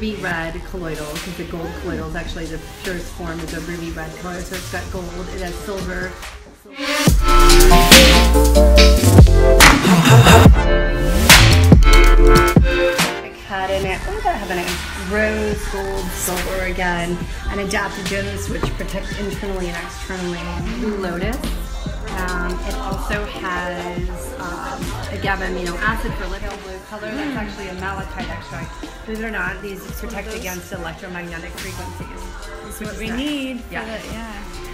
ruby red colloidal, because the gold colloidal is actually the purest form of the ruby red color. So it's got gold, it has silver. I had in it, what did I have in it? Rose, gold, silver again, and adaptogens, which protect internally and externally. Blue lotus. It also has a GABA amino acid for liver blue color. That's actually a malachite extract. Believe it or not, these protect against electromagnetic frequencies. That's what we need. Yeah.